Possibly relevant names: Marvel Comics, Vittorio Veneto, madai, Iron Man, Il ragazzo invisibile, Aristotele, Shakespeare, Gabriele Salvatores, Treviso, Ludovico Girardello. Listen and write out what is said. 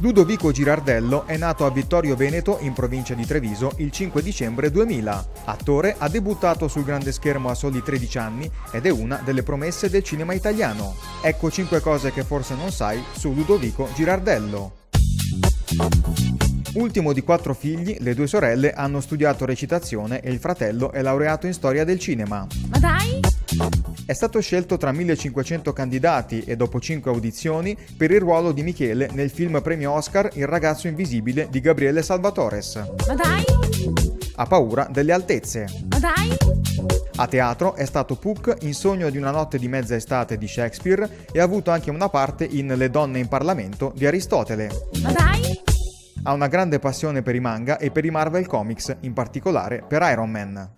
Ludovico Girardello è nato a Vittorio Veneto, in provincia di Treviso, il 5 dicembre 2000. Attore, ha debuttato sul grande schermo a soli 13 anni ed è una delle promesse del cinema italiano. Ecco 5 cose che forse non sai su Ludovico Girardello. Ultimo di 4 figli, le due sorelle hanno studiato recitazione e il fratello è laureato in storia del cinema. Ma dai! È stato scelto tra 1500 candidati e dopo 5 audizioni per il ruolo di Michele nel film premio Oscar Il ragazzo invisibile di Gabriele Salvatores. Ma dai! Ha paura delle altezze. Ma dai! A teatro è stato Puck in Sogno di una notte di mezza estate di Shakespeare e ha avuto anche una parte in Le donne in Parlamento di Aristotele. Ma dai! Ha una grande passione per i manga e per i Marvel Comics, in particolare per Iron Man.